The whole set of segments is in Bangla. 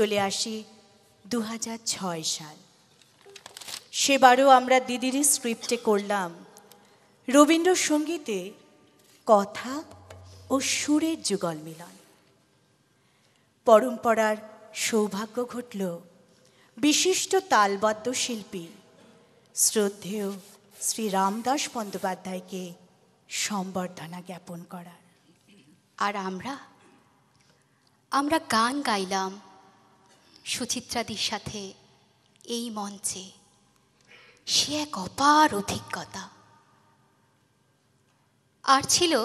चले आसि 2006 साल से बारो आम्रा दिदिर स्क्रिप्टे करलाम रवींद्रसंगीते कथा और सुरेर जुगल मिलन परम्परार सौभाग्य घटल विशिष्ट तालबद्ध शिल्पी श्रद्धेय श्री रामदास बंदोपाध्याय के सम्बर्धना ज्ञापन करार और आम्रा गान गाइलाम सुचित्रादिर साथे एई मंचे से एक अपार अभिज्ञता और छिलो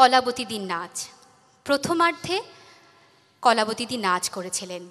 कलाबतीदी नाच प्रथमार्धे कलाबतीदी नाच करेछिलेन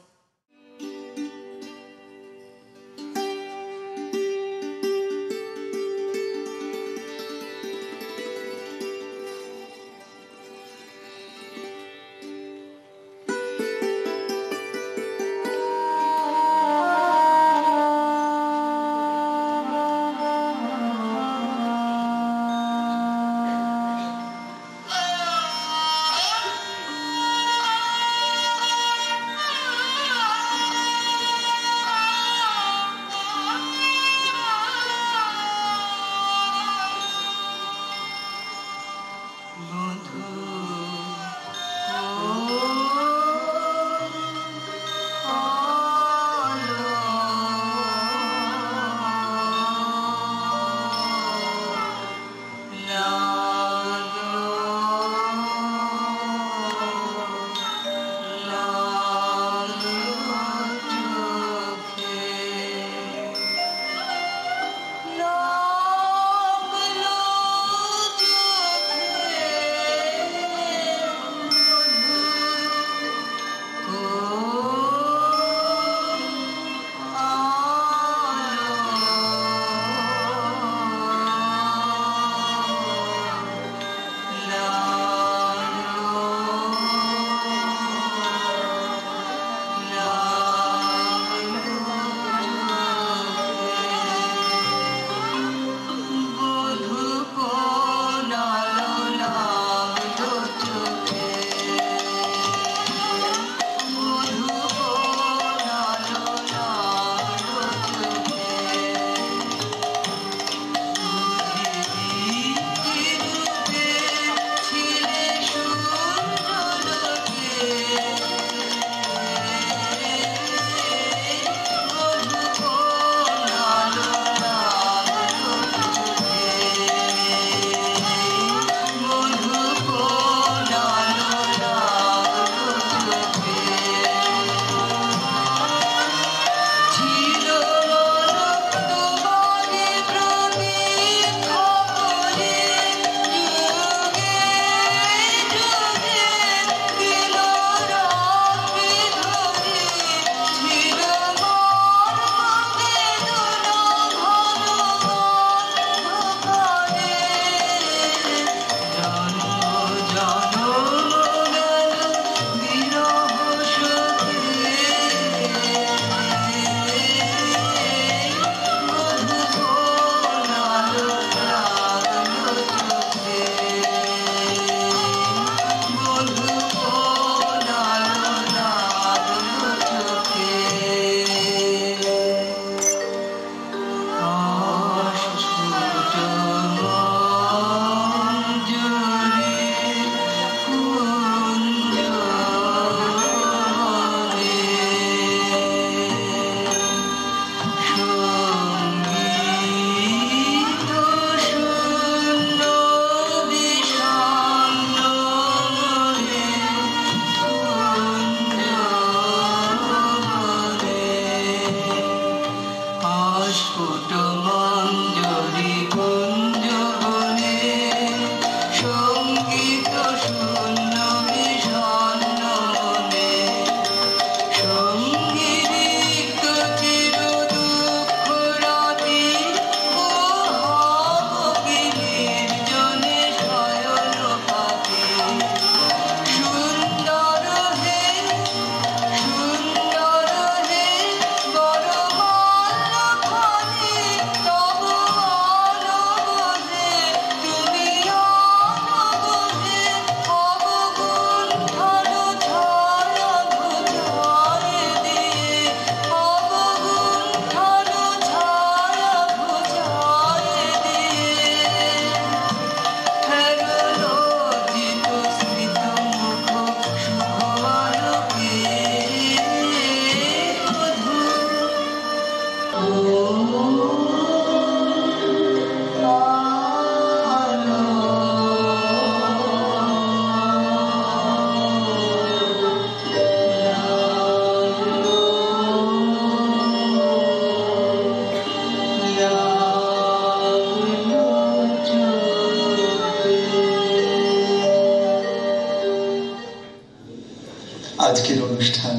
অনুষ্ঠান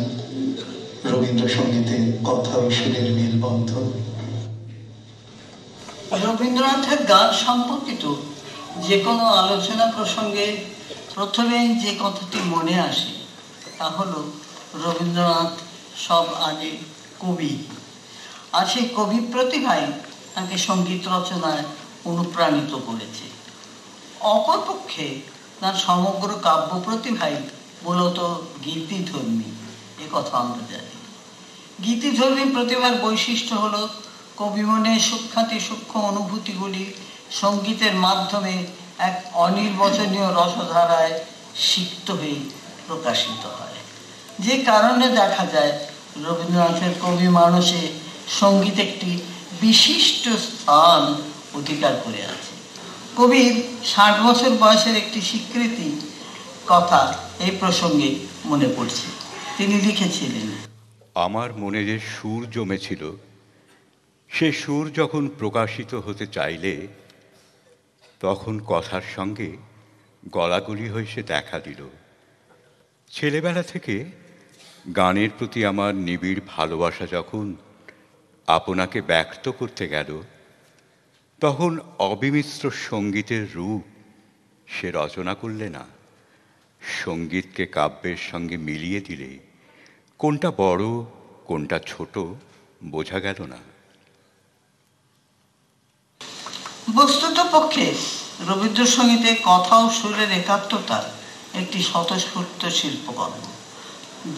রবীন্দ্রসঙ্গীতে কথা ও সুরের মেলবন্ধন। রবীন্দ্রনাথের গান সম্পর্কিত যে কোনো আলোচনা প্রসঙ্গে প্রথমে যে কথাটি মনে আসে তা হলো রবীন্দ্রনাথ সব আগে কবি, আর সেই কবি প্রতিভাই তাকে সঙ্গীত রচনায় অনুপ্রাণিত করেছে। অপরপক্ষে তার সমগ্র কাব্য প্রতিভাই মূলত গীতিধর্মী, এ কথা আমরা জানি। গীতিধর্মী প্রতিভার বৈশিষ্ট্য হলো কবি মনে সূক্ষ্মাতি সূক্ষ্ম অনুভূতিগুলি সঙ্গীতের মাধ্যমে এক অনির্বচনীয় রসধারায় সিক্ত হয়ে প্রকাশিত হয়, যে কারণে দেখা যায় রবীন্দ্রনাথের কবি মানসে সঙ্গীত একটি বিশিষ্ট স্থান অধিকার করে আছে। কবির ৬০ বছর বয়সের একটি স্বীকৃতি কথা এই প্রসঙ্গে মনে পড়ছে। তিনি লিখেছিলেন, আমার মনে যে সুর জমেছিল সে সুর যখন প্রকাশিত হতে চাইলে তখন কথার সঙ্গে গলাগলি হয়ে সে দেখা দিল। ছেলেবেলা থেকে গানের প্রতি আমার নিবিড় ভালোবাসা যখন আপনাকে ব্যক্ত করতে গেল তখন অবিমিশ্র সঙ্গীতের রূপ সে রচনা করলে না, সঙ্গীতকে কাব্যের সঙ্গে মিলিয়ে দিলে কোনটা বড় কোনটা ছোট বোঝা গেল না। বস্তুত পক্ষে রবীন্দ্রসঙ্গীতে কথা ও সুরের একাত্মতা একটি স্বতঃস্ফূর্ত শিল্পকর্ম।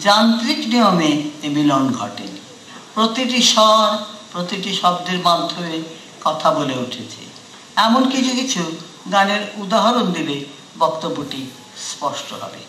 যান্ত্রিক নিয়মে এ মিলন ঘটে, প্রতিটি স্বর প্রতিটি শব্দের মাধ্যমে কথা বলে উঠেছে। এমন কিছু কিছু গানের উদাহরণ দিলে বক্তব্যটি স্পষ্ট হবে।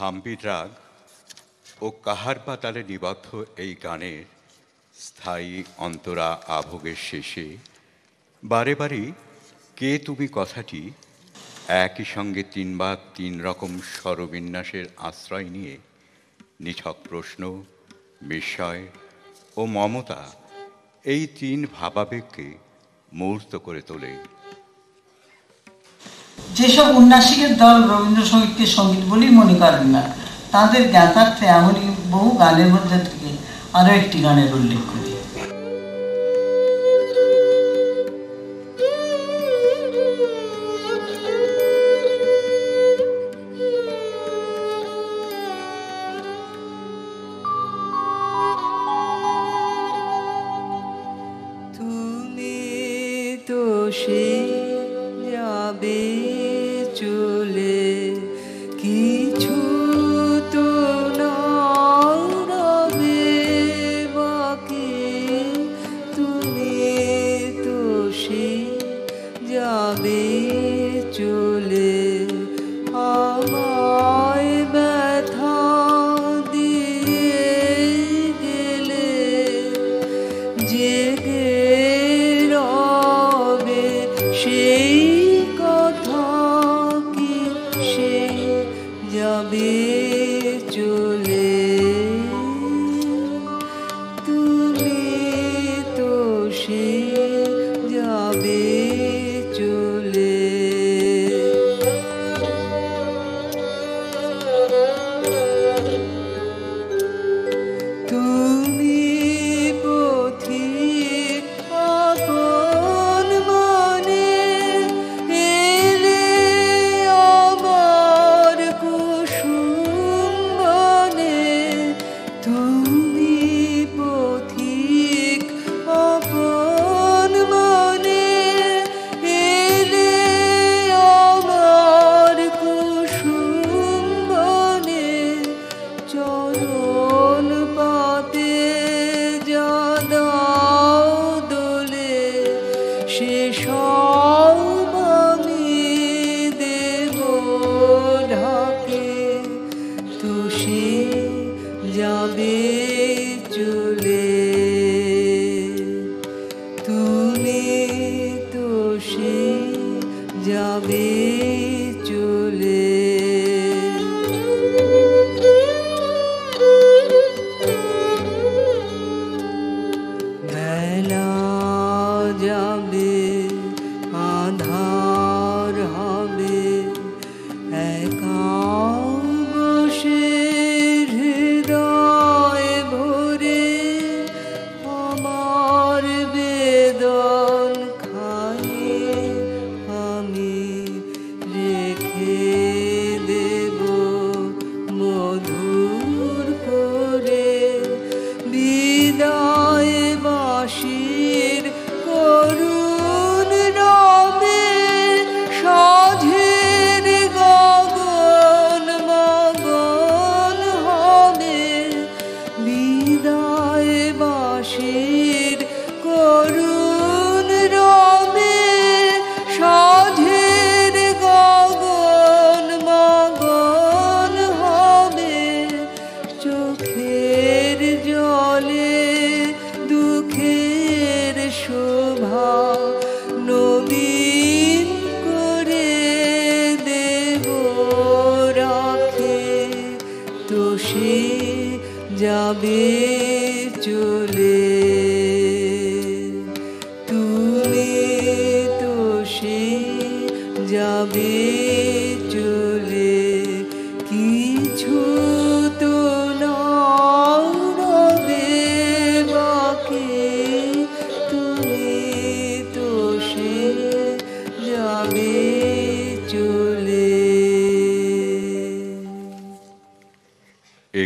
हाम्बी राग और काहारबा ताले निबद्ध एई गानेर स्थायी अंतरा आभोगेर शेषे बारे बारे के तुमी कथाटी एकई संगे तीन बार तीन रकम स्वरविन्यासेर आश्रय निये निछक प्रश्न विषय और ममता एई तीन भावावेगके मूर्त करे तोले। जेसब उन्नासिकेर दल रवींद्रसंगीतके संगीत बोलेई मने करेन ना तादेर ज्ञातार्थे आमि बहु गानेर मध्य थेके आरो एकटी गानेर उल्लेख करि।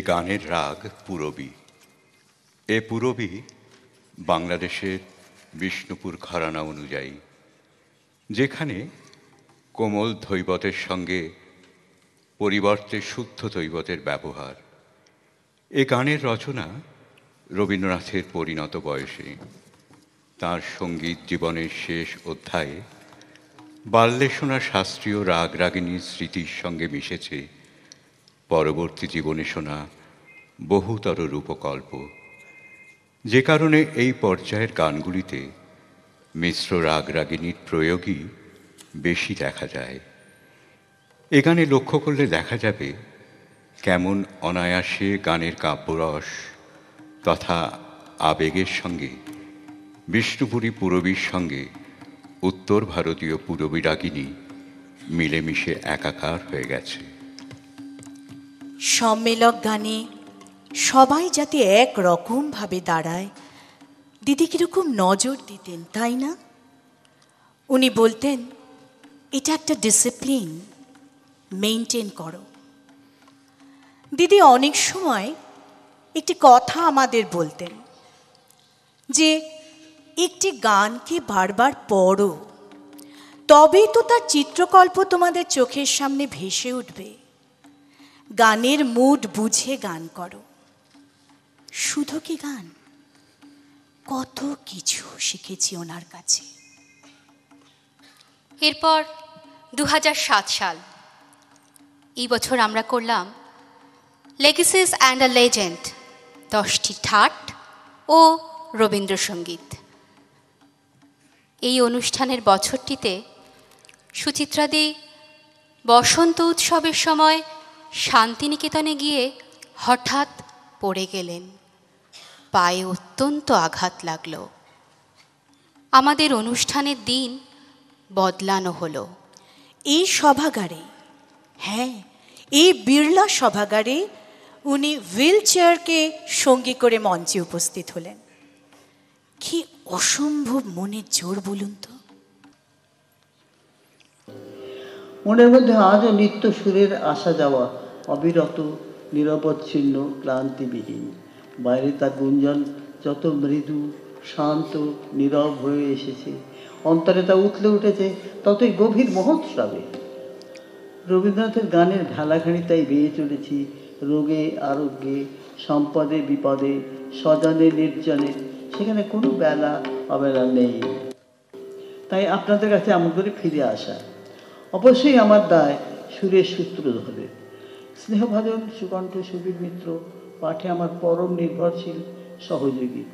गानेर राग पूरबी ए पूरबी बांग्लादेशेर विष्णुपुर घराना अनुयायी जेखाने कोमल दैवतेर संगे परिवर्ते शुद्ध दैवतेर व्यवहार। ए गानेर रचना रवींद्रनाथेर परिणत बयसे तार संगीत जीवनेर शेष अध्याये बाल्ये शोना शास्त्रीय राग रागिणीर स्मृतिर संगे मिशेছে परवर्ती जीवने शोना बहुतर रूपकल्प जे कारणे एई पर्यायेर गानगुलिते मिश्र राग रागिणीर प्रयोगई बेशी देखा जाए। ए गाने लक्ष्य करले देखा जाबे केमन अनायासे गानेर काव्यरस तथा आवेगेर संगे विष्णुपुरी पूरबीर संगे उत्तर भारतीय पूरबी रागिणी मिलेमिशे एकाकार हये गेछे। सम्मेलक गाने सबाई जाते एक रकम भावे दाड़ाय दीदी किरकम नजर दितें ताई ना। उनी बोलतें एटा एकटा डिसिप्लिन मेनटेन करो। दीदी अनेक समय एकटी कथा आमादेर बोलतें जे एकटी गान के बार बार पढ़ो तबेई तो तार चित्रकल्प तुम्हारे चोखेर सामने भेसे उठबे। गानेर मूड बुझे गान करो। शुधु कि गान कत किछु शिखेछि ओनार काछे। एरपर 2007 साल ए बछर आमरा करलाम लेगेसिस एंड अ लेजेंड 10टी ठाट ओ रबींद्रसंगीत। এই অনুষ্ঠানের বছরটিতে সুচিত্রাদি বসন্ত উৎসবের সময় শান্তিনিকেতনে গিয়ে হঠাৎ পড়ে গেলেন। পায়ে অত্যন্ত আঘাত লাগলো। আমাদের অনুষ্ঠানের দিন বদলানো হলো। এই সভাগারে, হ্যাঁ এই বিড়লা সভাগারে উনি হুইল চেয়ারকে সঙ্গী করে মঞ্চে উপস্থিত হলেন। কি অসম্ভব মনে জোর বলুন তো। মনের মধ্যে আজও নিত্য সুরের আসা যাওয়া অবিরত নিরবচ্ছিন্ন ক্লান্তিবিহীন। বাইরে তার গুঞ্জন যত মৃদু শান্ত নীরব হয়ে এসেছে, অন্তরে তা উথলে উঠেছে ততই গভীর মহোৎসবে। রবীন্দ্রনাথের গানের ঢালাখানি তাই বেয়ে চলেছি রোগে আরোগ্যে সম্পদে বিপদে স্বজনে নির্জনে। সেখানে কোনো বেলা অবেলা নেই। তাই আপনাদের কাছে এমন করে ফিরে আসা অবশ্যই আমার দায়। সুরের সূত্র ধরে স্নেহভাজন সুকণ্ঠ সুবীর মিত্র পাঠে আমার পরম নির্ভরশীল সহযোগী।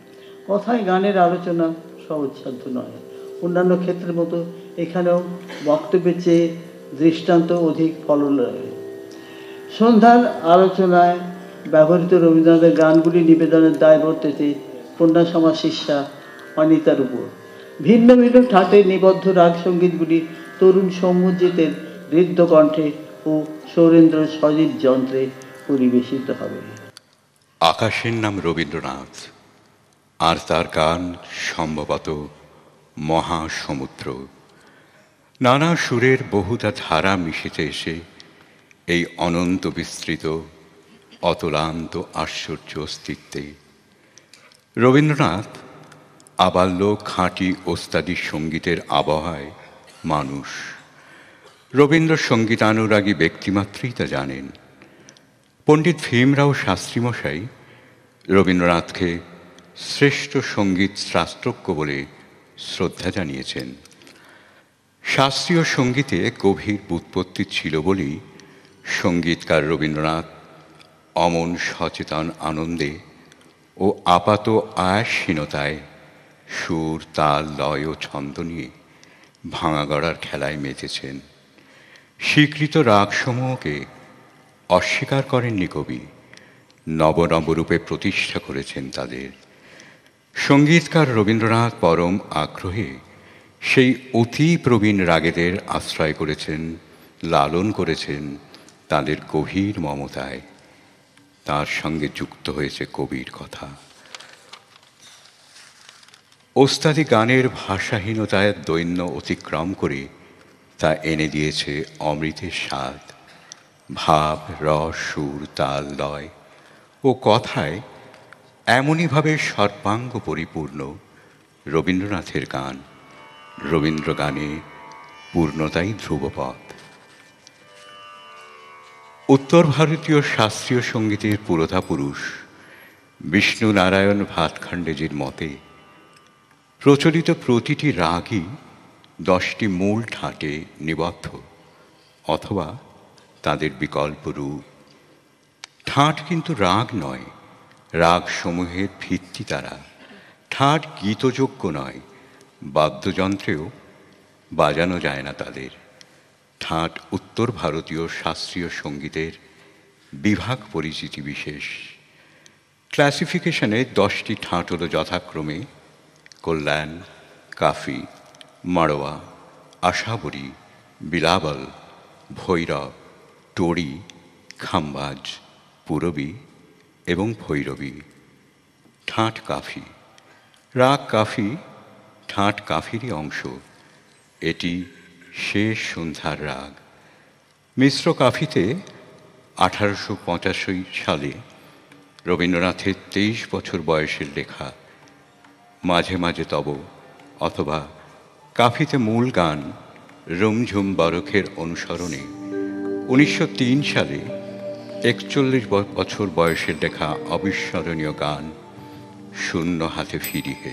কথায় গানের আলোচনা সহজসাধ্য নয়। অন্যান্য ক্ষেত্রের মতো এখানেও বক্তব্যের চেয়ে দৃষ্টান্ত অধিক ফলদায়ী। সন্ধ্যার আলোচনায় ব্যবহৃত রবীন্দ্রনাথের গানগুলি নিবেদনের দায় বর্তেছে কন্যা সমাজ শিষ্যা অনিতার উপর। ভিন্ন ভিন্ন ঠাটে নিবদ্ধ রাগ সঙ্গীতগুলি তরুণ সৌম্যজিতের হৃদ্যকণ্ঠে ও সৌরেন্দ্র সজীব যন্ত্রে পরিবেশিত হবে। আকাশের নাম রবীন্দ্রনাথ আর তার গান সম্ভবত মহাসমুদ্র। নানা সুরের বহুতা ধারা মিশেতে এসে এই অনন্ত বিস্তৃত অতলান্ত আশ্চর্য অস্তিত্বে রবীন্দ্রনাথ আবাল্য খাঁটি ওস্তাদি সঙ্গীতের আবহাওয়ায় মানুষ। রবীন্দ্রসঙ্গীতানুরাগী ব্যক্তিমাত্রই তা জানেন। পণ্ডিত ভীমরাও শাস্ত্রীমশাই রবীন্দ্রনাথকে শ্রেষ্ঠ সঙ্গীত শাস্ত্রজ্ঞ বলে শ্রদ্ধা জানিয়েছেন। শাস্ত্রীয় সঙ্গীতে গভীর ব্যুৎপত্তি ছিল বলেই সঙ্গীতকার রবীন্দ্রনাথ অমন সচেতন আনন্দে ও আপাত আয়াসহীনতায় সুর তাল লয় ও ছন্দ নিয়ে ভাঙাগড়ার খেলায় মেতেছেন। স্বীকৃত রাগসমূহকে অস্বীকার করেননি কবি, নবনবরূপে প্রতিষ্ঠা করেছেন তাদের। সঙ্গীতকার রবীন্দ্রনাথ পরম আগ্রহে সেই অতি প্রবীণ রাগেদের আশ্রয় করেছেন, লালন করেছেন তাদের গভীর মমতায়। তার সঙ্গে যুক্ত হয়েছে কবির কথা। ওস্তাদি গানের ভাষাহীনতায় দৈন্য অতিক্রম করে তা এনে দিয়েছে অমৃতের স্বাদ। ভাব রস সুর তাল লয় ও কথায় এমনইভাবে সর্বাঙ্গ পরিপূর্ণ রবীন্দ্রনাথের গান। রবীন্দ্রগানে পূর্ণতাই ধ্রুবপথ। উত্তর ভারতীয় শাস্ত্রীয় সঙ্গীতের পুরোধা পুরুষ বিষ্ণু নারায়ণ ভাতখণ্ডেজির মতে প্রচলিত প্রতিটি রাগই 10টি মূল ঠাটে নিবদ্ধ অথবা তাদের বিকল্প রূপ। ঠাট কিন্তু রাগ নয়, রাগ সমূহের ভিত্তি তারা। ঠাট গীতযোগ্য নয়, বাদ্যযন্ত্রেও বাজানো যায় না তাদের। ঠাট উত্তর ভারতীয় শাস্ত্রীয় সঙ্গীতের বিভাগ পরিচিতি বিশেষ। ক্লাসিফিকেশনে 10টি ঠাট হল যথাক্রমে কল্যাণ, কাফি, মাড়োয়া, আশাবরী, বিলাবল, ভৈরব, টোড়ি, খাম্বাজ, পুরবী এবং ভৈরবী। ঠাট কাফি, রাগ কাফি ঠাট কাফিরই অংশ। এটি শেষ সন্ধ্যার রাগ। মিশ্র কাফিতে 1885 সালে রবীন্দ্রনাথের 23 বছর বয়সের লেখা মাঝে মাঝে তব অথবা কাফিতে মূল গান রুমঝুম বারকের অনুসরণে 1903 সালে 41 বছর বয়সের লেখা অবিস্মরণীয় গান শূন্য হাতে ফিরিয়ে।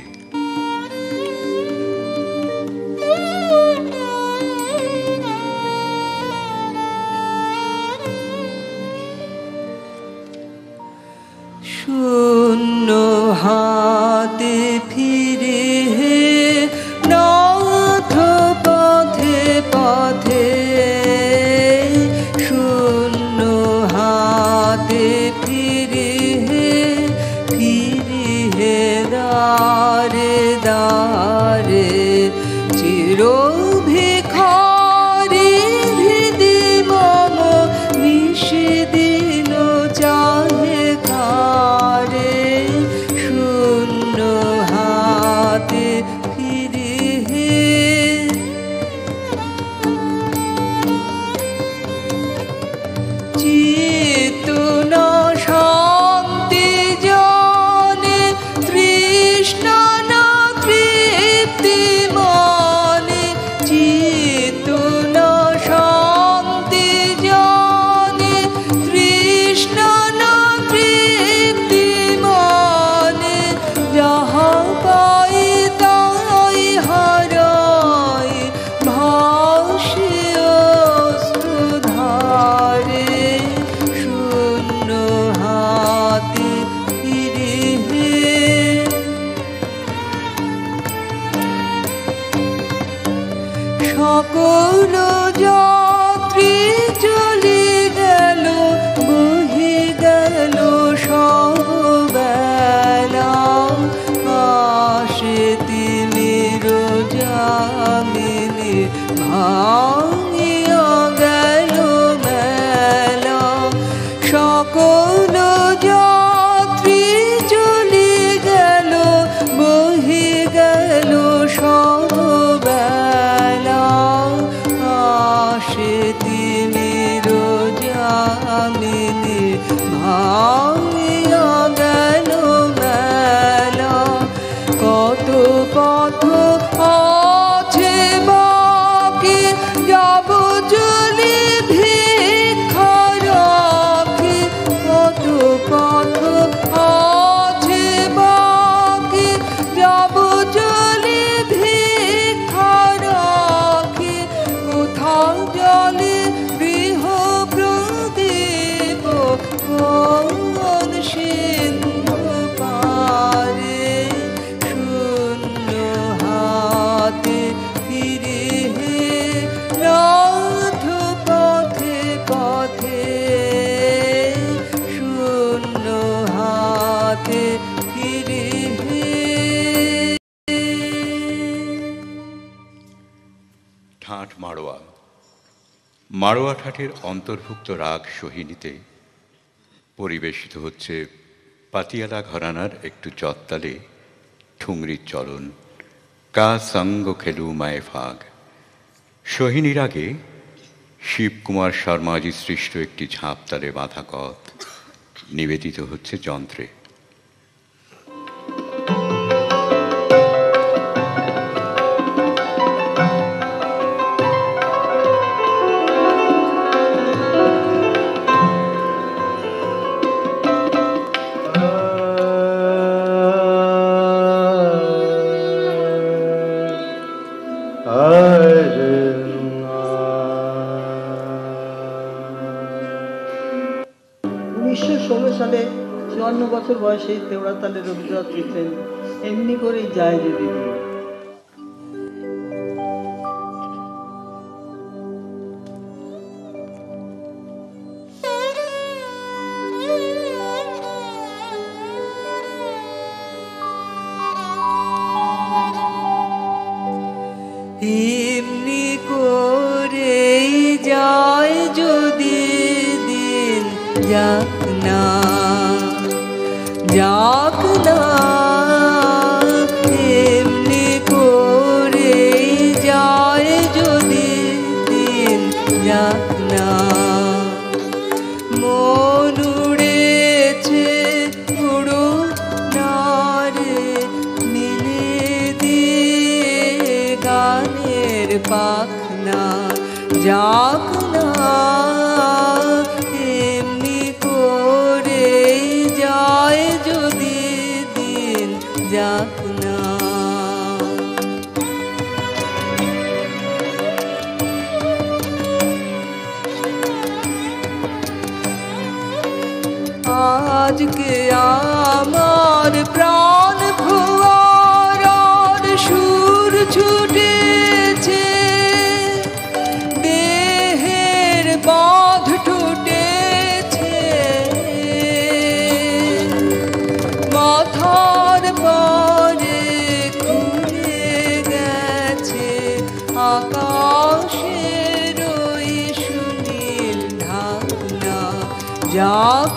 মাড়োয়া ঠাটের অন্তর্ভুক্ত রাগ সোহিনীতে পরিবেশিত হচ্ছে পাতিয়ালা ঘরানার একটু চত্তালে ঠুংরির চলন কা সঙ্গ খেলু মায়ে ফাগ। সোহিনীর আগে শিবকুমার শর্মাজি সৃষ্ট একটি ঝাঁপতালে বাঁধা কথ নিবেদিত হচ্ছে যন্ত্রে। 1916 साले 54 बछर बयसे তেওড়া তালে রবীন্দ্রনাথ লিখলেন এমনি করে যায় রে দিদি। आज के आमार प्राण भुआर और सुर छुटेছে দেহের বাঁধ টুটেছে মাথার পরে খুলে গেছে আকাশের ওই সুনীল ঢাকনা জাগ।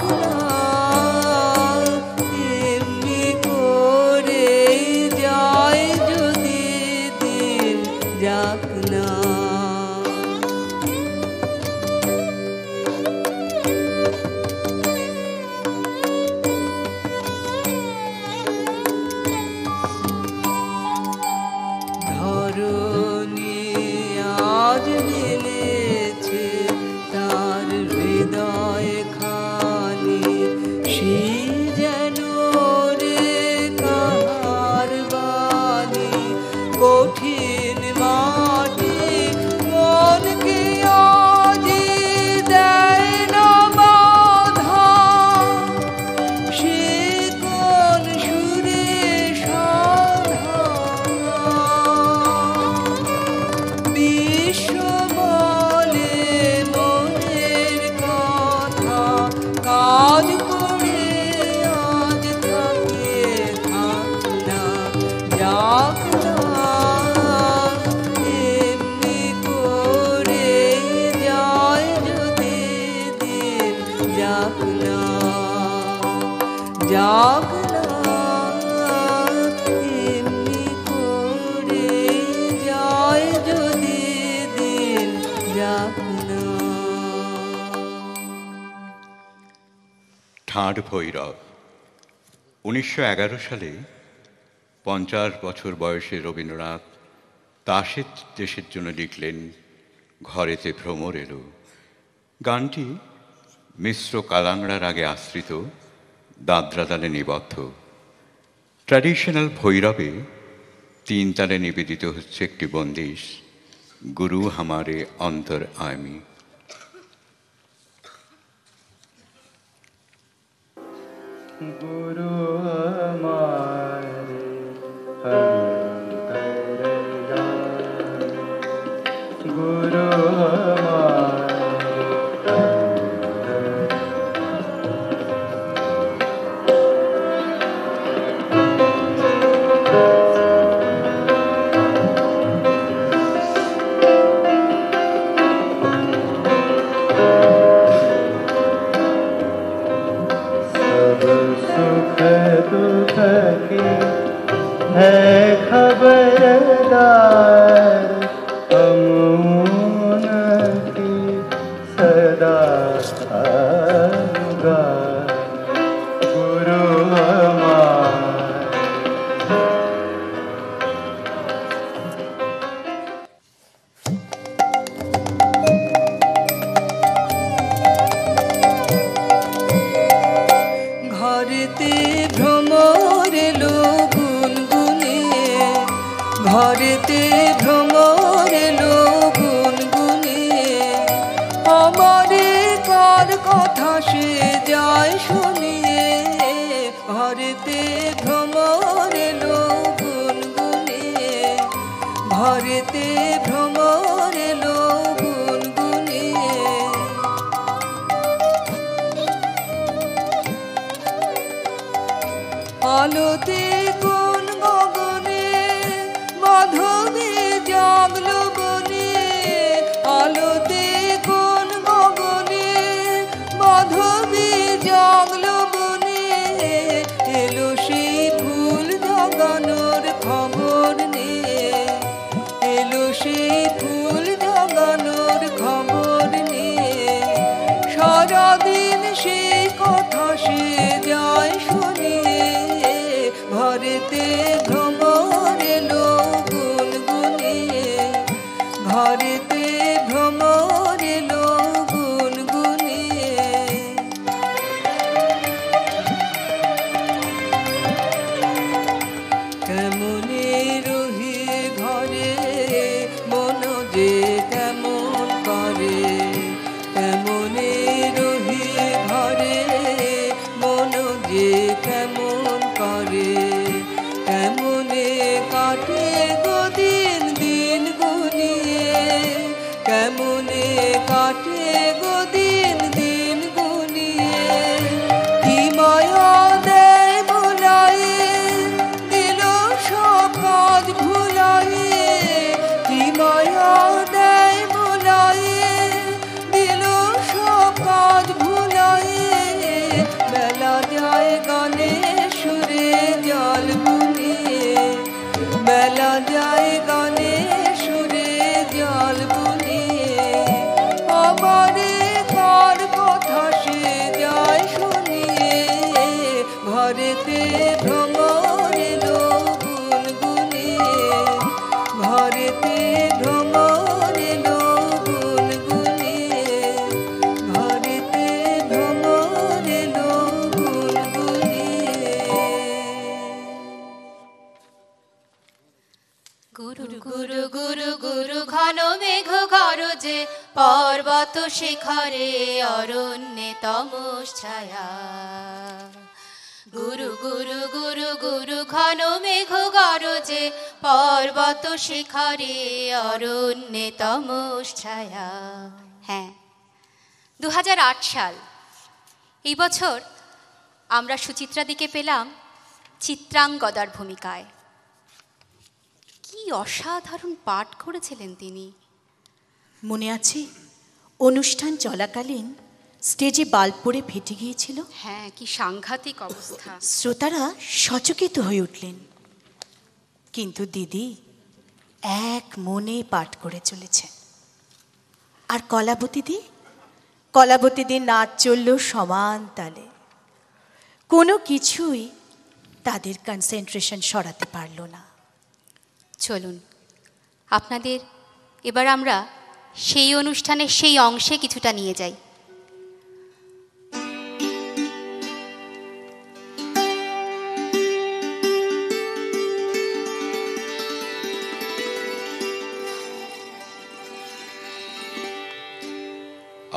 ঠাঁড় ভৈরব 1911 সালে 50 বছর বয়সে রবীন্দ্রনাথ তাসের দেশের জন্য লিখলেন ঘরেতে ভ্রমর এলো। গানটি মিশ্র কালাংড়ার আগে আশ্রিত দাদ্রা তালে নিবদ্ধ। ট্র্যাডিশনাল ভৈরবে 3 তালে নিবেদিত হচ্ছে একটি বন্দিশ গুরু হামারে অন্তর আমি। गुरु हमारे अंतर जामी, गुरु हमारे अंतर जामी। दुख की है खबरदार अमून की सदा गुरु भ्रमर लो गुनगुने हमारे का তার কথা সে যায় শুনিয়ে, ভারতে ভ্রমণ এলো গুনগুনিয়ে, ভারতে ভ্রমণ এলো গুনগুনিয়ে। আলোতে গুন গগনে মাধবী জাগলো বনে, আলোতে গুন গগনে মাধবী জাগলো বনে, এলো সে ফুল জাগানোর খবর নিয়ে, এলো সে ফুল জাগানোর খবর নিয়ে। সারাদিন সে কথা সে যায় শুনিয়ে, ঘরেতে ভ্রমণ এলো গুনগুনিয়ে, ঘরেতে ভ্রমণ এলো গুনগুনিয়ে। কেমনে রহি ঘরে মন যে কেমন করে, কেমনে রহি ঘরে মন যে কেমন করে, কেমনে কাটে গো দিন দিন গুনিয়ে, কেমনে কাটে গো দিন দিন গুনিয়ে। কি মায়া দেয় ভোলাই দিল সব কাজ ভুলাই, কি মায়া দেয় ভোলাই দিল সব কাজ ভুলাই। বেলা যায় গানে সুরে জল বুনিয়ে, বেলা যায় গানে সুরে জল বুনিয়ে। আমারে কার কথা সে যায় শুনিয়ে, ঘরেতে ভ্রমণ এলো গুনগুনিয়ে, ঘরেতে ভ্রমণ এলো গুনগুনিয়ে, ঘরেতে ভ্রমণ এলো গুনগুনিয়ে। গুরু গুরু গুরু গুরু ঘন মেঘ ঘর যে পর্বত শিখরে অরণ্যে তমশ্ছায়া, গুরু গুরু গুরু গুরু ঘন মেঘ ঘর যে পর্বত শিখরে অরণ্যে তমশ্ছায়া। হ্যাঁ, 2008 সাল, এই বছর আমরা সুচিত্রাদিকে পেলাম চিত্রাঙ্গদার ভূমিকায়। কি অসাধারণ পাঠ করেছিলেন তিনি। মনে আছে অনুষ্ঠান চলাকালীন স্টেজে বাল্ব পড়ে ফেটে গিয়েছিল। হ্যাঁ, কি সাংঘাতিক অবস্থা। শ্রোতারা সচকিত হয়ে উঠলেন, কিন্তু দিদি এক মনে পাঠ করে চলেছেন। আর কলাবতীদি, কলাবতীদির নাচ চলল সমান তালে। কোনো কিছুই তাদের কনসেন্ট্রেশন সরাতে পারল না। চলুন, আপনাদের এবার আমরা সেই অনুষ্ঠানের সেই অংশে কিছুটা নিয়ে যাই।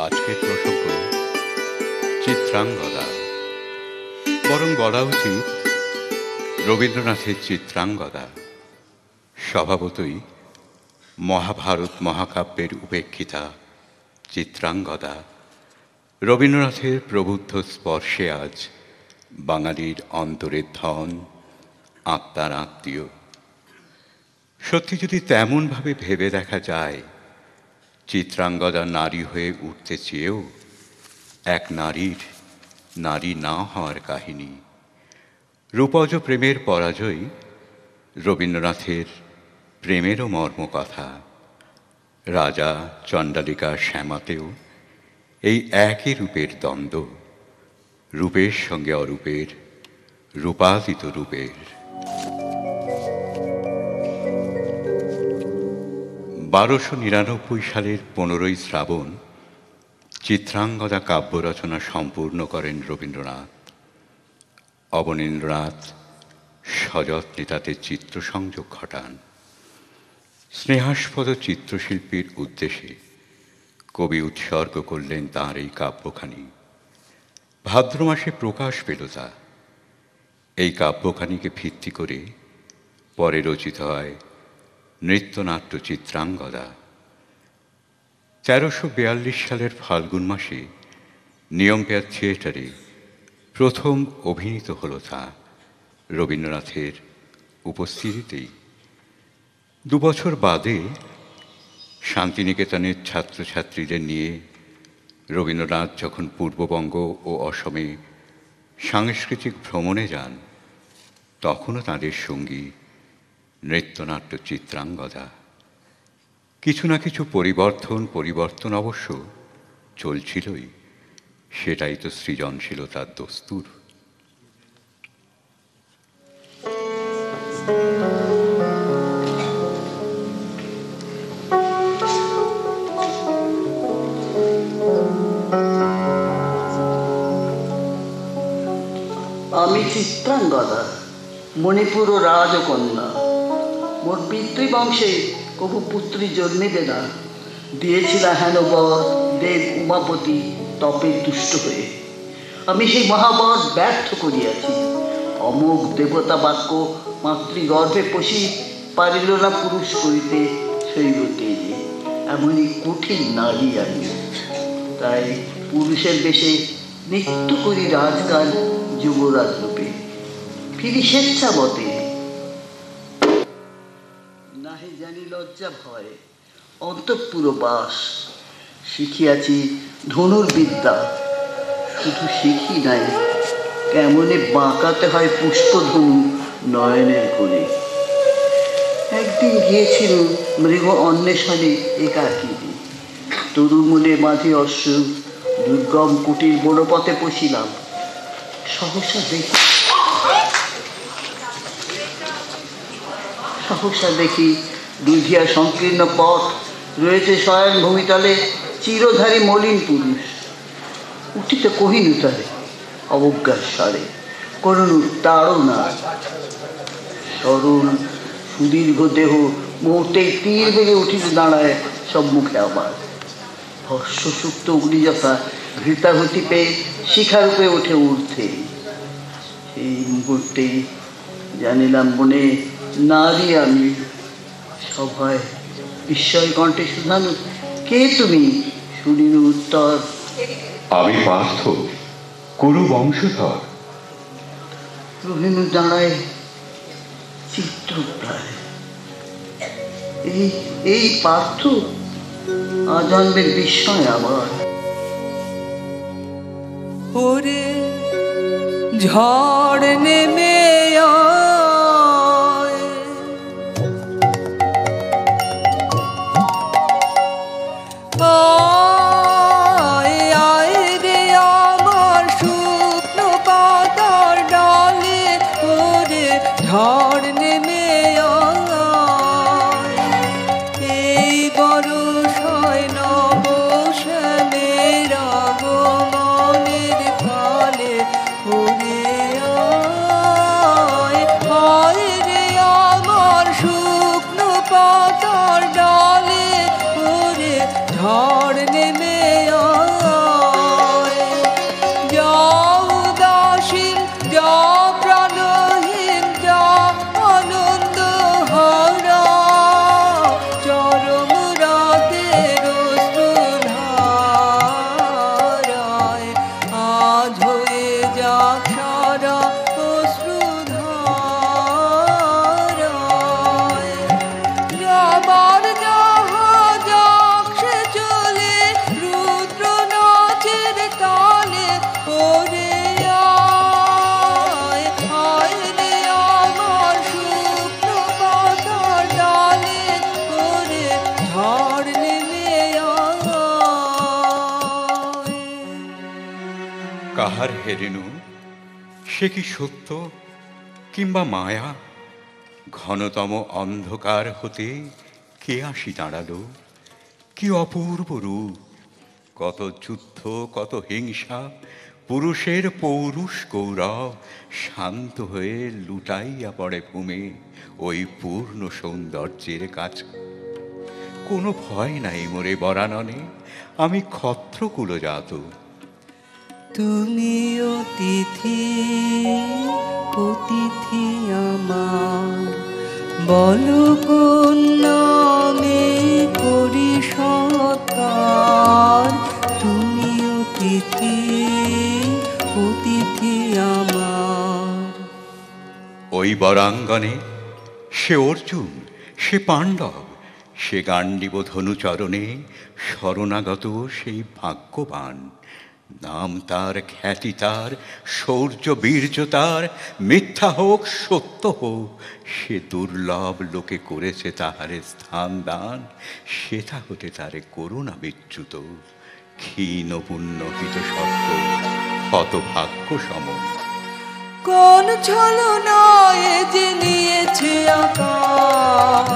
আজকের প্রসঙ্গ চিত্রাঙ্গদা, বরং বলা উচিত রবীন্দ্রনাথের চিত্রাঙ্গদা। স্বভাবতই মহাভারত মহাকাব্যের উপেক্ষিতা চিত্রাঙ্গদা রবীন্দ্রনাথের প্রবুদ্ধ স্পর্শে আজ বাঙালির অন্তরের ধন, আত্মার আত্মীয়। সত্যি যদি তেমনভাবে ভেবে দেখা যায়, চিত্রাঙ্গদা নারী হয়ে উঠতে চেয়েও এক নারীর নারী না হওয়ার কাহিনী। রূপজ প্রেমের পরাজয় রবীন্দ্রনাথের প্রেমেরও মর্মকথা। রাজা, চণ্ডালিকা, শ্যামাতেও এই একই রূপের দ্বন্দ্ব, রূপের সঙ্গে অরূপের, রূপাতীত রূপের। বারোশো 1999 সালের 15ই শ্রাবণ চিত্রাঙ্গদা কাব্যরচনা সম্পূর্ণ করেন রবীন্দ্রনাথ। অবনীন্দ্রনাথ সযত্নে তাতে চিত্র সংযোগ ঘটান। স্নেহাস্পদ চিত্রশিল্পীর উদ্দেশ্যে কবি উৎসর্গ করলেন তাঁর এই কাব্যখানি। ভাদ্র মাসে প্রকাশ পেল তা। এই কাব্যখানিকে ভিত্তি করে পরে রচিত হয় নৃত্যনাট্য চিত্রাঙ্গদা। 1342 সালের ফাল্গুন মাসে নিয়মপেয়ার থিয়েটারে প্রথম অভিনীত হল তা রবীন্দ্রনাথের উপস্থিতিতেই। 2 বছর বাদে শান্তিনিকেতনের ছাত্রছাত্রীদের নিয়ে রবীন্দ্রনাথ যখন পূর্ববঙ্গ ও অসমে সাংস্কৃতিক ভ্রমণে যান, তখনও তাঁদের সঙ্গী নৃত্যনাট্য চিত্রাঙ্গদা। কিছু না কিছু পরিবর্তন অবশ্য চলছিলই, সেটাই তো সৃজনশীলতার দস্তুর। আমি চিত্রাঙ্গদা, মণিপুর ও রাজকন্যা। মোর পিতৃবংশে কবু পুত্রী জন্মিবে না, দিয়েছিল হেন বর দেব উমাপতি তপে তুষ্ট হয়ে। আমি সেই মহাবর ব্যর্থ করিয়াছি। অমুক দেবতা বাক্য মাতৃগর্ভে পশি পারিল না পুরুষ করিতে, সেইরতে এমনই কঠিন নারী আমি। তাই পুরুষের বেশে নৃত্য করি রাজকাল যুবরাজ রূপে, ফিরি স্বেচ্ছা মতে নাহে জানি লজ্জা ভয় অন্তঃপুর বাস। শিখিয়াছি ধনুর্বিদ্যা, শুধু শিখি নাই কেমনে বাঁকাতে হয় পুষ্পধনু নয়নের করে। একদিন গিয়েছিল মৃগ অন্বেষণে একাকিনী, তরুমূলে মাঝে অশ্ব দুর্গম কুটির বড় পথে পশিলাম। সহসা দেখি দুধিয়া সংকীর্ণ পথ রয়েছে স্বয়ং ভূমিতলে চিরধারী মলিন পুরুষ। উঠিতে কহিনু তারে অবজ্ঞার স্বরে, করুণু তাড়না। সরল সুদীর্ঘ দেহ মুহূর্তেই তীর বেগে উঠিতে দাঁড়ায় সম্মুখে আমার। ভস্যসুপ্ত অগ্নিযথা ঘৃতাহতি পেয়ে শিখারূপে ওঠে ঊর্ধ্বে। এই মুহূর্তে জানিলাম মনে নারী আমি। সভায় বিস্ময় কণ্ঠে শুধানু, কে তুমি? শুনিনু উত্তর, আমি পার্থ, কুরু বংশধর। রোহিণী দাঁড়ায় চিত্রপ্রায়। এই পার্থ? আজন্মের বিস্ময় আমার। ওরে ঝড় নেমে আয়, আয় আয় রে আমার শুকনো পাতার ডালে। ওরে ঝড় নেমে আয়, এই বরষ হয় নবসনের আগমন। কাহার হেরেনু সে কি সত্য কিংবা মায়া? ঘনতম অন্ধকার হতে কে আসি দাঁড়ালো? কি অপূর্ব রূপ! কত যুদ্ধ, কত হিংসা, পুরুষের পৌরুষ গৌরব শান্ত হয়ে লুটাইয়া পড়ে ভূমে ওই পূর্ণ সৌন্দর্যের কাছে। কোনো ভয় নাই মোরে বরাননে, আমি ক্ষত্রকুল জাত। তুমি অতিথি অতিথি আমার, বলো কোন নামে করি সৎকার। তুমি অতিথি অতিথি আমার। ওই বরাঙ্গনে সে অর্জুন, সে পাণ্ডব, সে গান্ডীব ধনুচরণে শরণাগত সেই ভাগ্যবান। নাম তার, খ্যাতি তার, শৌর্য বীর্য তার, মিথ্যা হোক সত্য হোক সে দুর্লভ লোকে করেছে তাহারে স্থান দান। সেটা হতে তারে করুণা বিচ্যুত, ক্ষীণ পুণ্য হিত সত্য হতভাগ্য সম। কোন ছলনায় যে নিয়েছে আকার,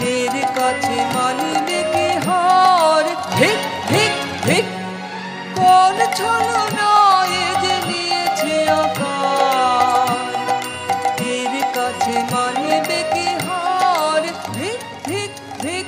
তের কাছে মানিবে কে হার। ঠিক ঠিক ঠিক। কোন ছলনায় যে নিয়েছে আকার, তের কাছে মানিবে কে হার। ঠিক ঠিক ঠিক।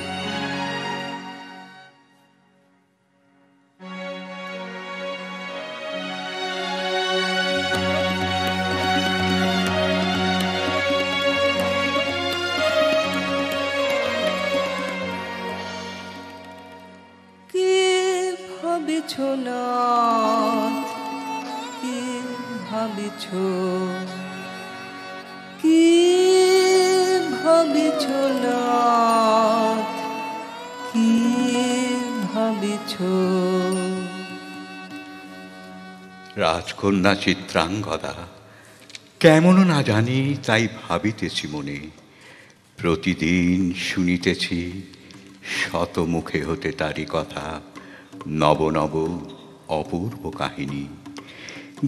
রাজকন্যা চিত্রাঙ্গদা কেমন না জানি, তাই ভাবিতেছি মনে। প্রতিদিন শুনিতেছি শত মুখে হতে তারি কথা, নব নব অপূর্ব কাহিনী।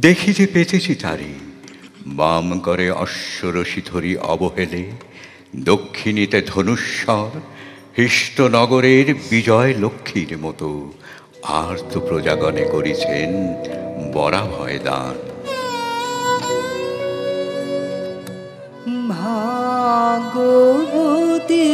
দেখিতে পেতেছি তারি বাম করে অশ্বরশি ধরি অবহেলে, দক্ষিণীতে ধনুস্বর হৃষ্টনগরের বিজয় লক্ষ্মীর মতো। আর তো প্রজাগণে করিছেন বড়া ভয় দান। ভাগবতী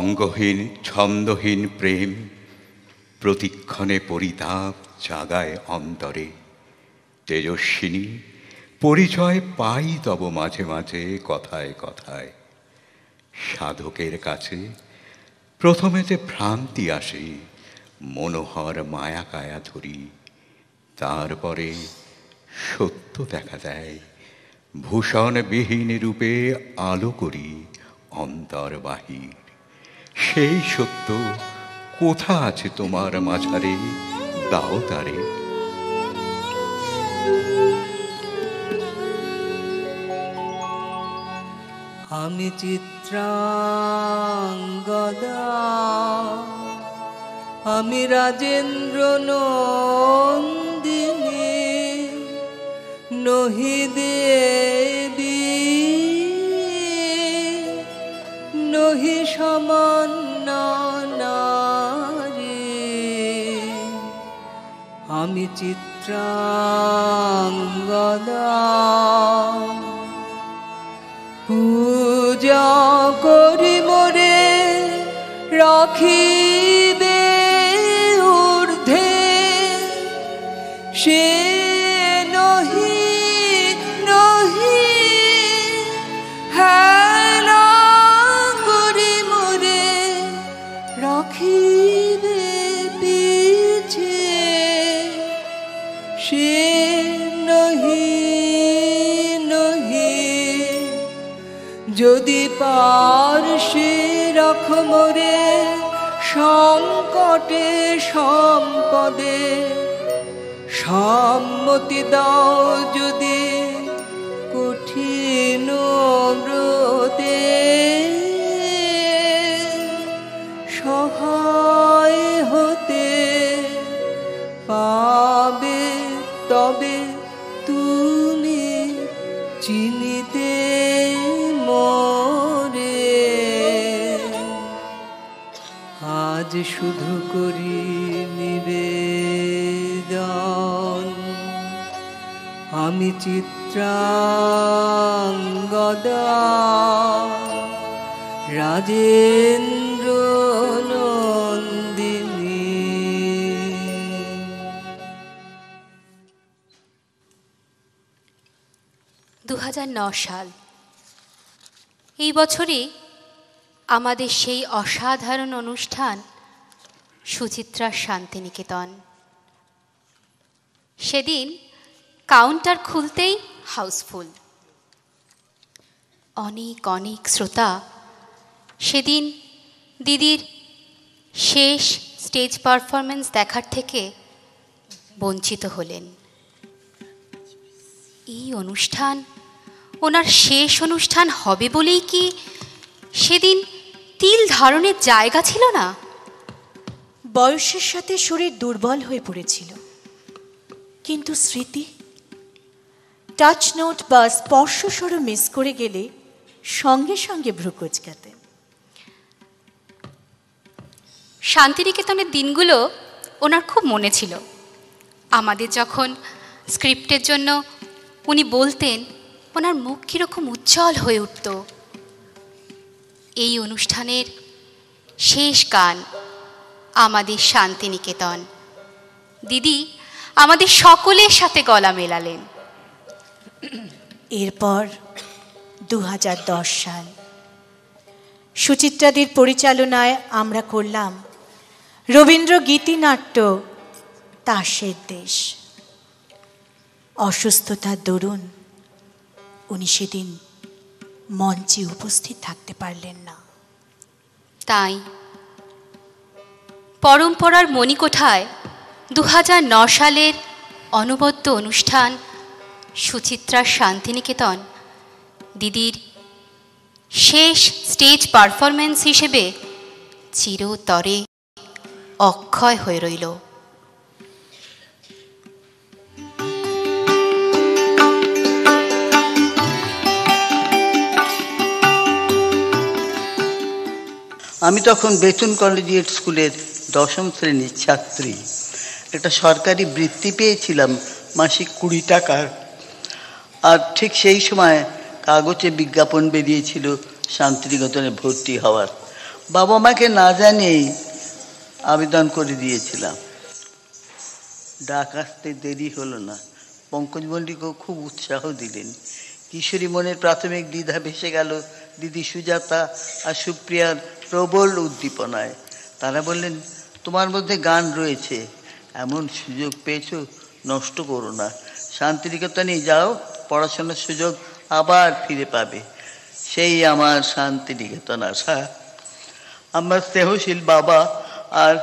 অঙ্গহীন ছন্দহীন প্রেম প্রতিক্ষণে পরিতাপ জাগায় অন্তরে। তেজস্বিনী পরিচয় পাই তব মাঝে মাঝে কথায় কথায়। সাধকের কাছে প্রথমেতে ভ্রান্তি আসে, মনোহর মায়া কায়া ধরি। তারপরে সত্য দেখা দেয়, ভূষণবিহীন রূপে আলো করি অন্তর বাহির। সেই সত্য কোথা আছে তোমার মাঝারে, দাও তারে। আমি চিত্রাঙ্গদা, আমি রাজেন্দ্র নন্দ, রহি দিয়ে নহি সমান আমি চিত্রাঙ্গদা পূজা করি মোরে রাখিবে ঊর্ধ্বে সে নহি নহি হেলা করি মোরে রাখিবে পিছে সে নহি নহি যদি পারসে রাখ মোরে সংকটে সম্পদে সম্মতি দাও যদি কঠিন ব্রতে সহায় হতে পাবে তবে তুমি চিনিতে মোরে আজ শুধু করি নিবেদন আমি চিত্রাঙ্গদা রাজেন্দ্র নন্দিনী। সাল এই বছরে আমাদের সেই অসাধারণ অনুষ্ঠান সুচিত্রার শান্তিনিকেতন। সেদিন কাউন্টার খুলতেই হাউসফুল, অনেক অনেক শ্রোতা সেদিন দিদির শেষ স্টেজ পারফরমেন্স দেখার থেকে বঞ্চিত হলেন। এই অনুষ্ঠান ওনার শেষ অনুষ্ঠান হবে বলেই কি সেদিন তিল ধারণের জায়গা ছিল না? বয়সের সাথে শরীর দুর্বল হয়ে পড়েছিল, কিন্তু স্মৃতি টাচ নোট বা স্পর্শ স্বরও মিস করে গেলে সঙ্গে সঙ্গে ভ্রু কুঁচকাতে। শান্তিনিকেতনের দিনগুলো ওনার খুব মনে ছিল। আমাদের যখন স্ক্রিপ্টের জন্য উনি বলতেন ওনার মুখ কীরকম উজ্জ্বল হয়ে উঠত। এই অনুষ্ঠানের শেষ গান আমাদের শান্তিনিকেতন। দিদি আমাদের সকলের সাথে গলা মেলালেন। এরপর 2010 সাল সুচিত্রাদির পরিচালনায় আমরা করলাম রবীন্দ্র গীতিনাট্য তাসের দেশ। অসুস্থতার দরুন উনি সেদিন মঞ্চে উপস্থিত থাকতে পারলেন না, তাই পরম্পরার মণিকোঠায় 2009 সালের অনবদ্য অনুষ্ঠান সুচিত্রার শান্তিনিকেতন দিদির শেষ স্টেজ পারফরমেন্স হিসেবে চিরতরে অক্ষয় হয়ে রইল। আমি তখন বেতুন কলেজিয়েট স্কুলের 10ম শ্রেণীর ছাত্রী। একটা সরকারি বৃত্তি পেয়েছিলাম মাসিক 20 টাকার। আর ঠিক সেই সময় কাগজে বিজ্ঞাপন বেরিয়েছিল শান্তিনিকেতনে ভর্তি হওয়ার। বাবা মাকে না জানিয়েই আবেদন করে দিয়েছিলাম। ডাক আসতে দেরি হলো না। পঙ্কজ মল্লিকও খুব উৎসাহ দিলেন। কিশোরী মনের প্রাথমিক দ্বিধা ভেসে গেল দিদি সুজাতা আর সুপ্রিয়ার প্রবল উদ্দীপনায়। তারা বললেন, তোমার মধ্যে গান রয়েছে, এমন সুযোগ পেয়েছো, নষ্ট করো না, শান্তিনিকেতনে যাও, পড়াশোনার সুযোগ আবার ফিরে পাবে। সেই আমার শান্তিনিকেতন আসা। আমার স্নেহশীল বাবা আর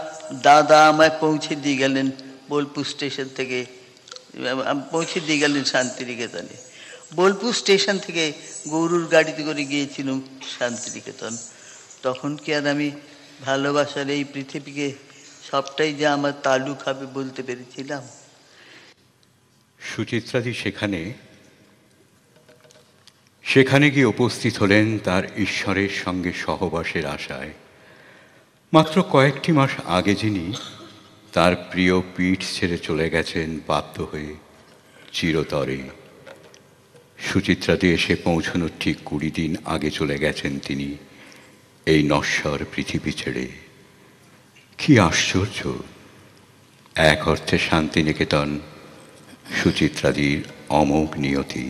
দাদা আমায় পৌঁছে দিয়ে গেলেন বোলপুর স্টেশন থেকে, পৌঁছে দিয়ে গেলেন শান্তিনিকেতনে। বোলপুর স্টেশন থেকে গৌরুর গাড়িতে করে গিয়েছিলাম শান্তিনিকেতন। তখন কি আর আমি ভালোবাসার এই পৃথিবীকে সবটাই যে আমার তালুক হবে বলতে পেরেছিলাম? সুচিত্রাজি সেখানে सेखाने गिये उपस्थित हलेन तार ईश्वरेर संगे सहबासेर आशाय। मात्र कयेकटी मास आगे जिनि तार प्रिय पीठ छेड़े चले गेछेन बाध्य हये चिरतरे, सुचित्रा देशे पौঁছানোর ठीक 20 दिन आगे चले गेछेन तिनि এই নশ্বর পৃথিবী ছেড়ে। কি আশ্চর্য! এক অর্থে শান্তিনিকেতন সুচিত্রাদির অমোঘ নিয়তি,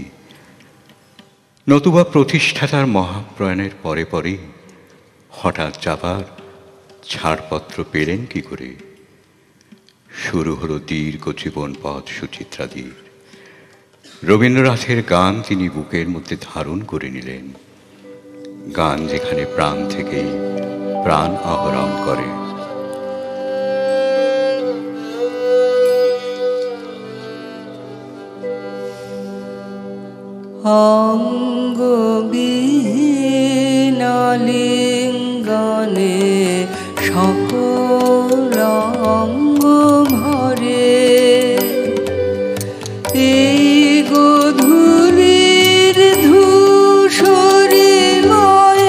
নতুবা প্রতিষ্ঠাতার মহাপ্রয়াণের পরে পরে হঠাৎ যাবার ছাড়পত্র পেলেন কি করে? শুরু হলো দীর্ঘ জীবন পথ সুচিত্রাদির। রবীন্দ্রনাথের গান তিনি বুকের মধ্যে ধারণ করে নিলেন, গান যেখানে প্রাণ থেকেই প্রাণ আহরণ করে। অঙ্গ বিহীন লিঙ্গনে সকল অঙ্গ ভরে, এই গোধূলির ধূসরে ময়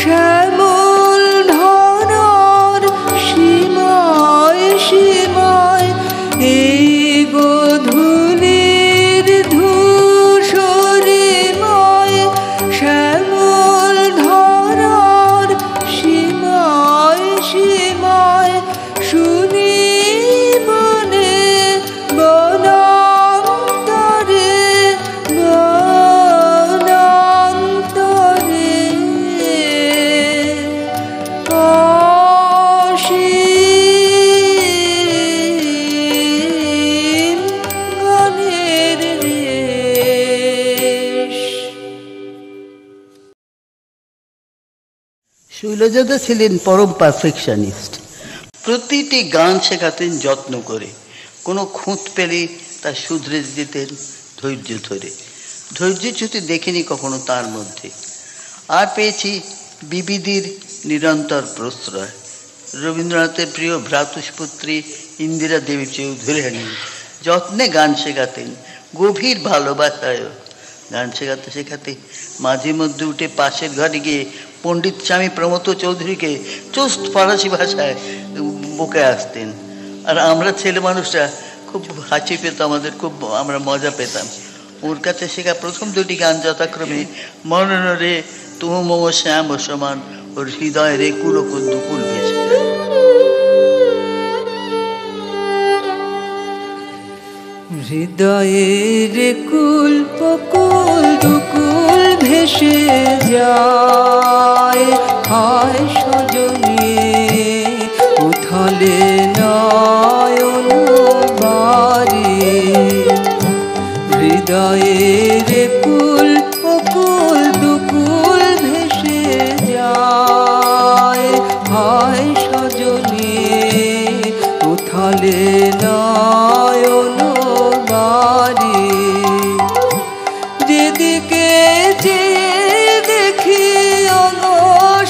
শ্যামল ধনর সীময় সীময়, এই গোধূলির ধূসরে ময় শ্যামল ধনর সীময় সীময়, শুনি মনে শৈলজাদা ছিলেন পরম পারফেকশনিস্ট। প্রতিটি গান শেখাতেন যত্ন করে, কোনো খুঁত পেলে তা শুধরে দিতেন ধৈর্য ধরে। ধৈর্যচ্যুতি দেখিনি কখনো তার মধ্যে, আর পেয়েছি বিবিদির নিরন্তর প্রশ্রয়। রবীন্দ্রনাথের প্রিয় ভ্রাতুষ্পুত্রী ইন্দিরা দেবী চৌধুরানী যত্নে গান শেখাতেন, গভীর ভালোবাসায়। গান শেখাতে শেখাতে মাঝে মধ্যে উঠে পাশের ঘরে গিয়ে পণ্ডিত স্বামী প্রমথ চৌধুরীকে চুস্ত ফরাসি ভাষায় বুকে আসতেন, আর আমরা ছেলে মানুষরা খুব হাসি পেত আমাদের, খুব আমরা মজা পেতাম। ওর কাছে শেখা প্রথম দুটি গান যথাক্রমে মনন রে তুম মম শ্যাম সমান ওর হৃদয় রে কুলকুল ভেসে। হৃদয়ের কুল পকুল দুকুল ভেসে যায়, হায় সজনে উথলে নয়ন বারে। হৃদয়ের কুল পকুল দুকুল ভেসে যায়, হায় সজনে উথলে নয়ন বারে। যেদিকে যে দেখি অগো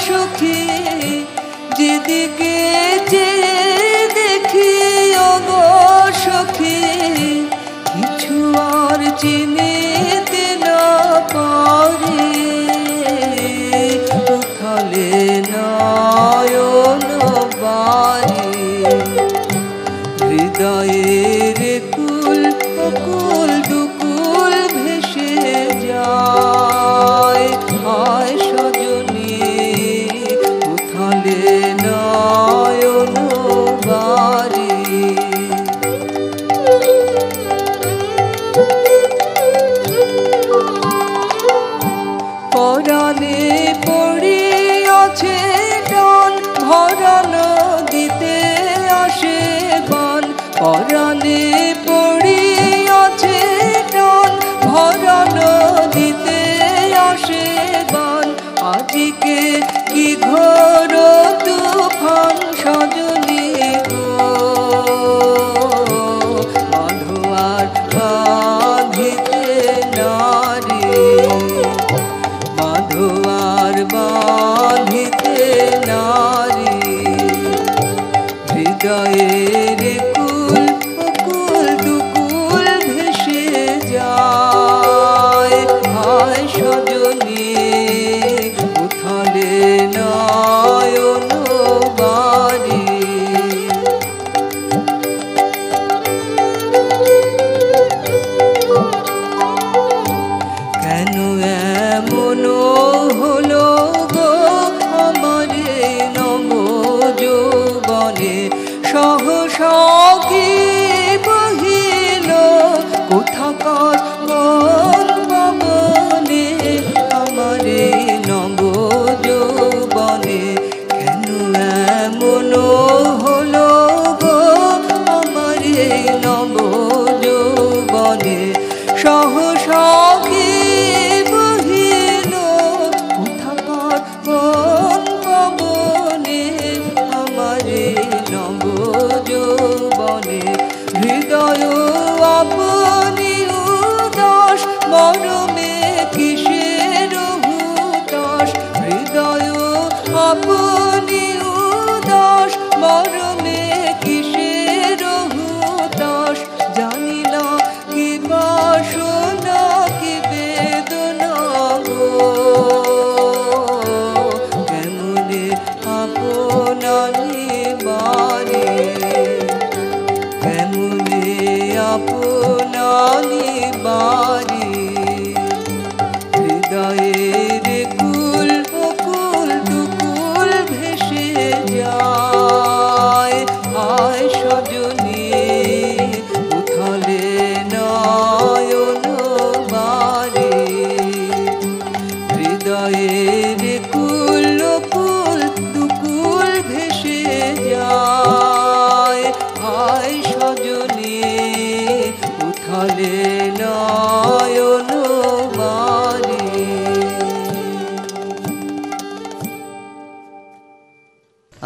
সুখী, যেদিকে যে দেখি অগো সুখী, কিছু আর চিনিতে না পারে। উথলে নয়ন বারে, হৃদয়ের কুল কুল দুকুল ভেসে যায়, হায় সজনী উথলে নয়ন বারে। পরাণে পড়ে আছে টান, ভরা নদীতে আসে বান। পরাণে পড়ে আছে টান, ভরা নদীতে আসে বান। আজকে কি ঘোর তুফান সজনী গো, বাঁধো আর বাঁধিতে নারে, বাঁধো আর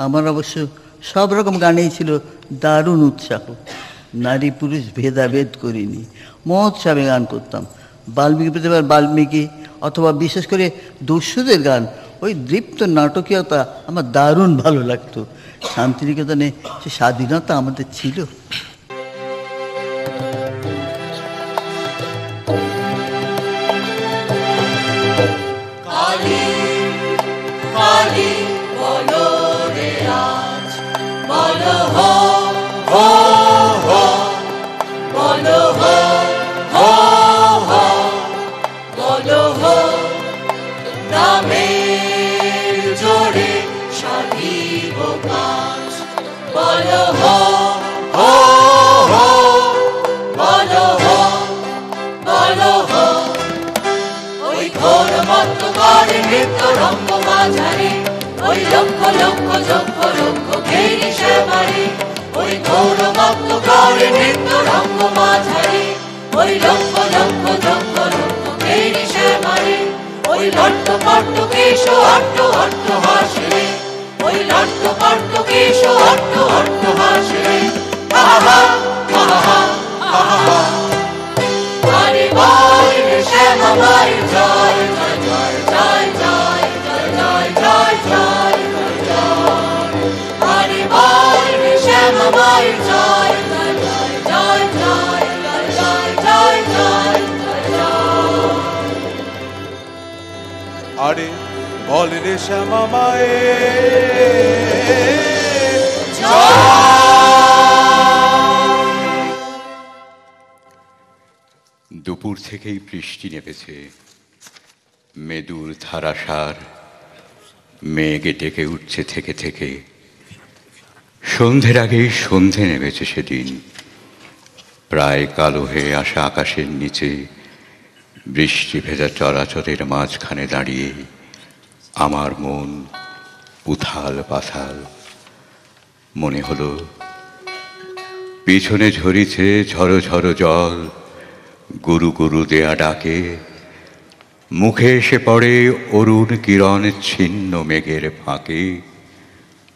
আমার অবশ্য সব রকম গানেই ছিল দারুণ উৎসাহ, নারী পুরুষ ভেদাভেদ করিনি, মহোৎসবে গান করতাম। বাল্মীকি প্রতিভা, বাল্মীকি অথবা বিশেষ করে দস্যুদের গান, ওই দৃপ্ত নাটকীয়তা আমার দারুণ ভালো লাগতো। শান্তিনিকেতনে সে স্বাধীনতা আমাদের ছিল। আরে বল রে শ্যামা মায়ের জয়। দুপুর থেকেই বৃষ্টি নেমেছে, মেদুর ধারাসার মেঘে ডেকে উঠছে থেকে থেকে। সন্ধ্যের আগেই সন্ধে নেমেছে, সেদিন প্রায় কালো হয়ে আসা আকাশের নিচে বৃষ্টি ভেজা চরাচরের মাঝখানে দাঁড়িয়ে আমার মন উথাল পাথাল। মনে হলো পিছনে ঝরিছে ঝরো ঝরো জল, গুরু গুরু দেয়া ডাকে, মুখে এসে পড়ে অরুণ কিরণ ছিন্ন মেঘের ফাঁকে।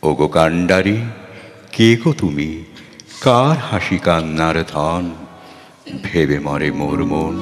ওগো কাণ্ডারি কে গো তুমি, কার হাসি কান্নার ধন, ভেবে মরে মোর মন।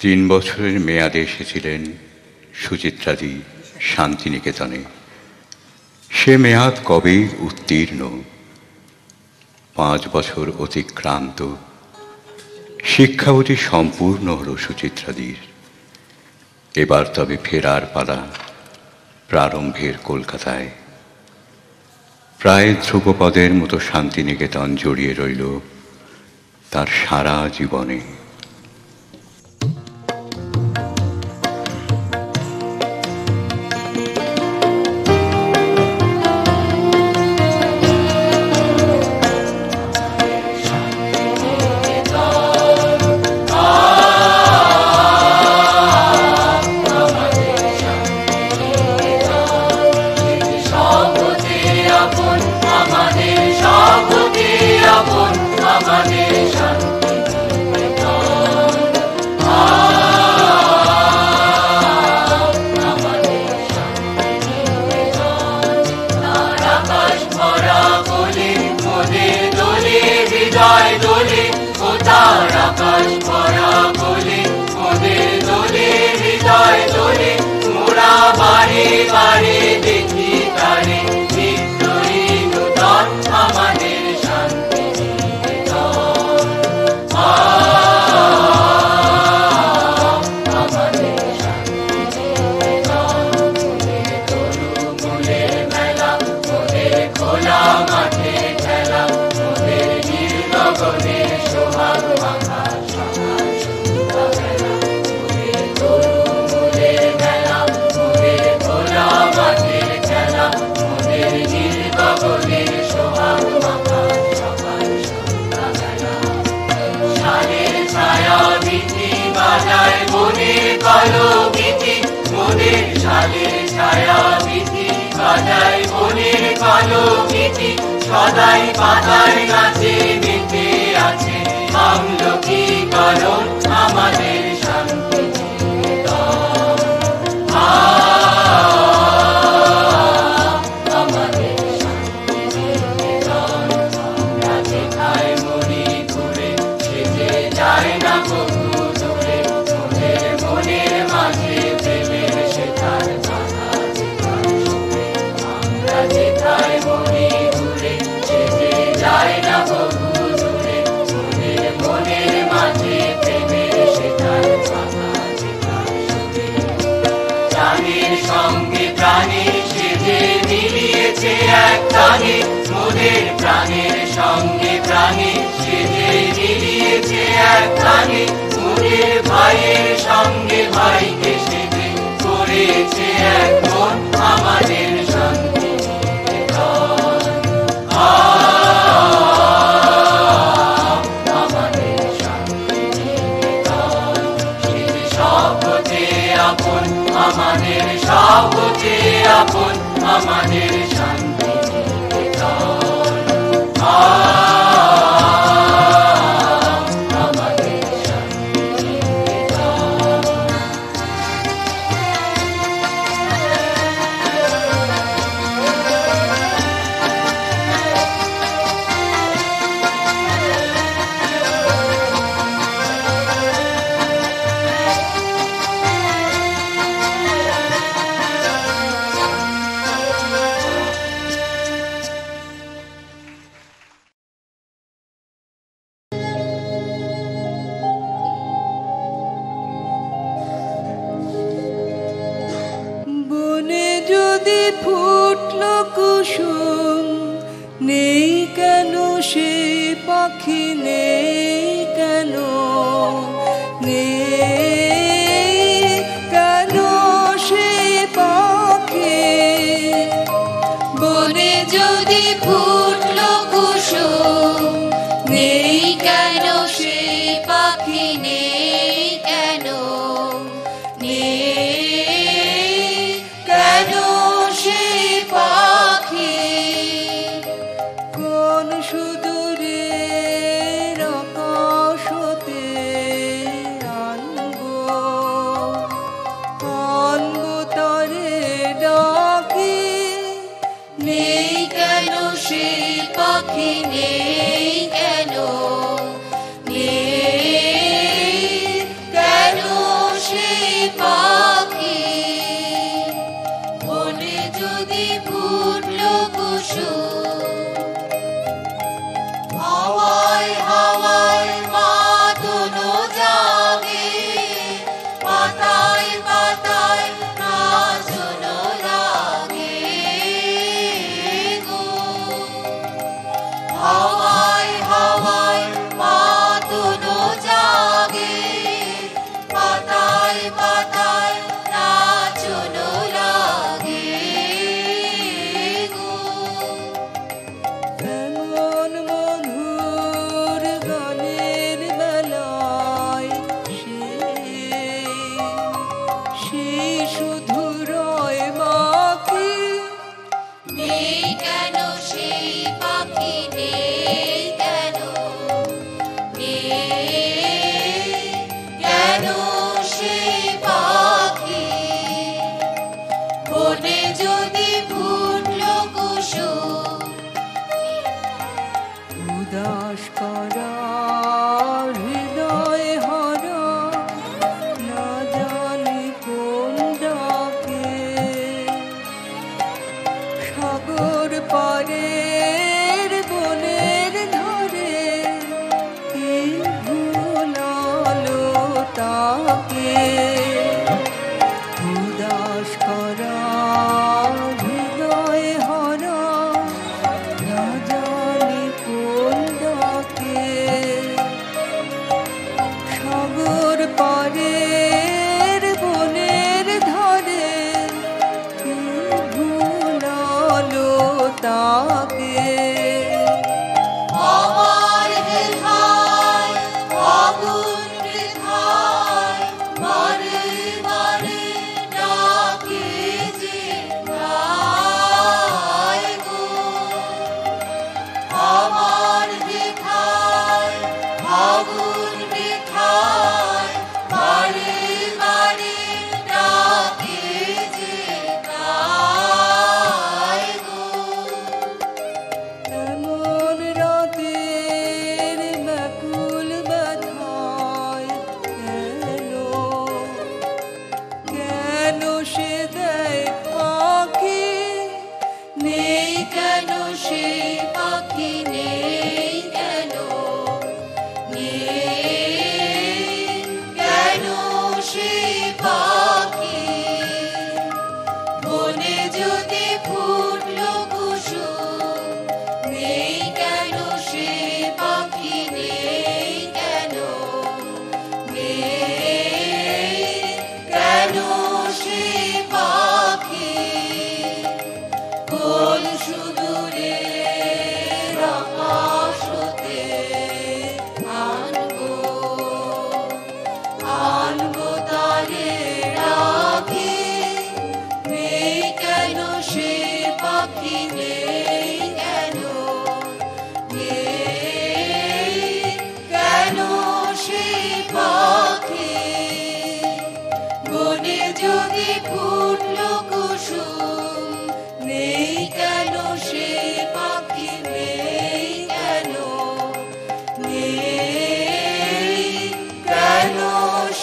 तीन बछर मेयादे एसेछिलेन सुचित्रा दी शांतिनिकेतने। से मेयाद कबे उत्तीर्ण, 5 বছর অতিক্রান্ত। शिक्षावती सम्पूर्ण हलो सुचित्रा दी। एबार तबे फेरार पाला प्रारम्भेर कलकाताय। प्राय ध्रुवपदेर मतो शांतिनिकेतन जड़िए रइल तार सारा जीवने। চাঁদের ছায়া বিধি বাজায় মনের কালো বিধি সদাই পাতায় গাছে মেতে আছে আমলকি কারণ আমাদের শান্তি প্রাণের সঙ্গে প্রাণী সেজে মিলিয়েছে এক প্রাণী মনের ভাইয়ের সঙ্গে ভাইকে সেজে করেছে এক মন আমাদের শান্তিনিকেতন আমাদের শান্তিনিকেতন সেজে সবচে আপন আমাদের সবচে আপন আমাদের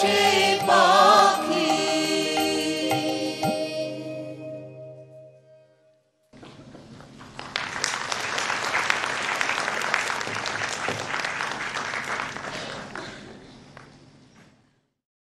खुशी।